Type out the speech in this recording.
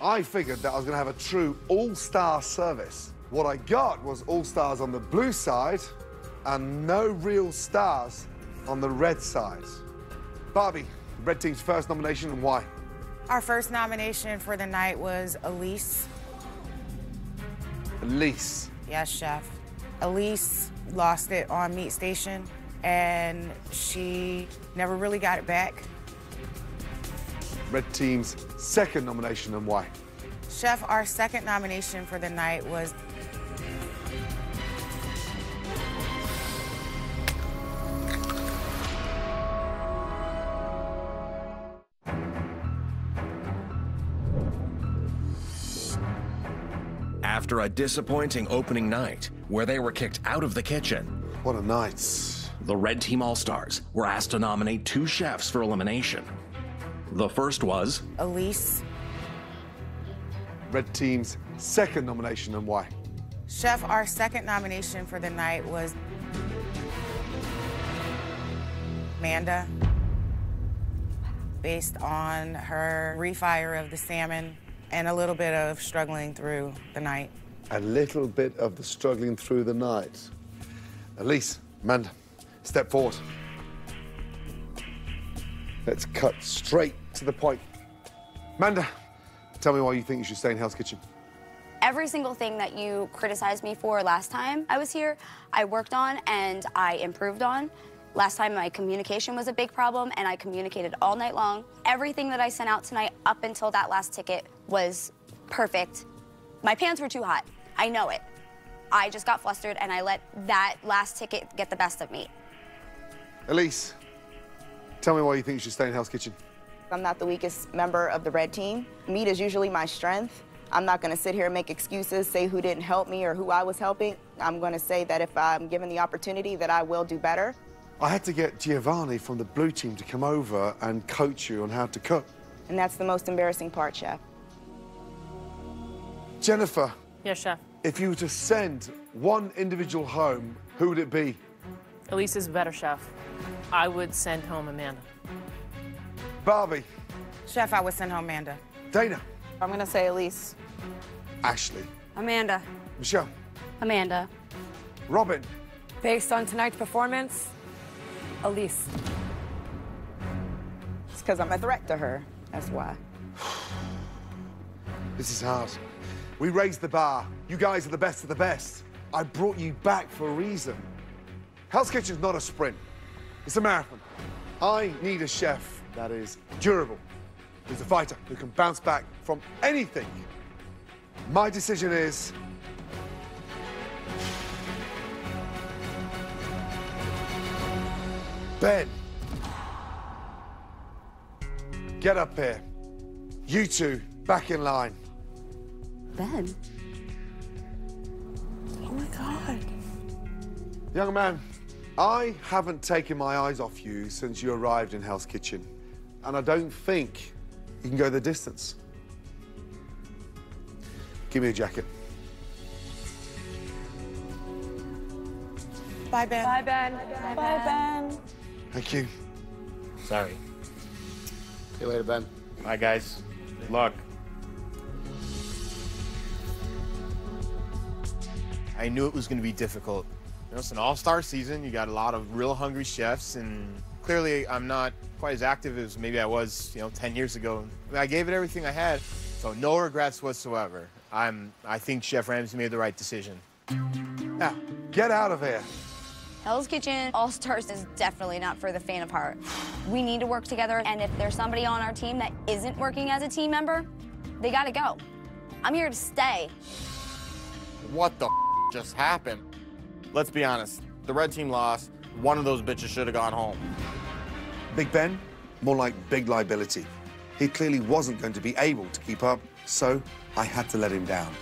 I figured that I was going to have a true all-star service. What I got was all stars on the blue side and no real stars on the red side. Barbie, red team's first nomination, and why? Our first nomination for the night was Elise. Elise? Yes, chef. Elise lost it on Meat Station, and she never really got it back. Red team's second nomination, and why? Chef, our second nomination for the night was after a disappointing opening night where they were kicked out of the kitchen. What a night. The Red Team All-Stars were asked to nominate two chefs for elimination. The first was Elise. Red Team's second nomination, and why? Chef, our second nomination for the night was Amanda, based on her refire of the salmon and a little bit of struggling through the night. A little bit of the struggling through the night. Elise, Amanda, step forward. Let's cut straight to the point. Amanda, tell me why you think you should stay in Hell's Kitchen. Every single thing that you criticized me for last time I was here, I worked on and I improved on. Last time my communication was a big problem and I communicated all night long. Everything that I sent out tonight up until that last ticket was perfect. My pants were too hot. I know it. I just got flustered and I let that last ticket get the best of me. Elise, tell me why you think you should stay in Hell's Kitchen. I'm not the weakest member of the red team. Meat is usually my strength. I'm not going to sit here and make excuses, say who didn't help me or who I was helping. I'm going to say that if I'm given the opportunity, that I will do better. I had to get Giovanni from the blue team to come over and coach you on how to cook. And that's the most embarrassing part, chef. Jennifer. Yes, chef. If you were to send one individual home, who would it be? Elise is better, chef. I would send home Amanda. Barbie. Chef, I would send home Amanda. Dana. I'm going to say Elise. Ashley. Amanda. Michelle. Amanda. Robin. Based on tonight's performance, Elise. It's because I'm a threat to her. That's why. This is hard. We raised the bar. You guys are the best of the best. I brought you back for a reason. Hell's Kitchen's not a sprint. It's a marathon. I need a chef that is durable, who's a fighter, who can bounce back from anything. My decision is... Ben. Get up here. You two, back in line. Ben? Oh, my God. Young man, I haven't taken my eyes off you since you arrived in Hell's Kitchen. And I don't think you can go the distance. Give me a jacket. Bye, Ben. Bye, Ben. Bye, Ben. Bye, Ben. Thank you. Sorry. See you later, Ben. Bye, guys. Good luck. I knew it was going to be difficult. You know, it's an all-star season. You got a lot of real hungry chefs, and clearly I'm not quite as active as maybe I was, you know, 10 years ago. I mean, I gave it everything I had, so no regrets whatsoever. I think Chef Ramsay made the right decision. Now, get out of here. Hell's Kitchen All-Stars is definitely not for the faint of heart. We need to work together, and if there's somebody on our team that isn't working as a team member, they gotta go. I'm here to stay. What the f just happened? Let's be honest, the red team lost. One of those bitches should have gone home. Big Ben, more like big liability. He clearly wasn't going to be able to keep up, so I had to let him down.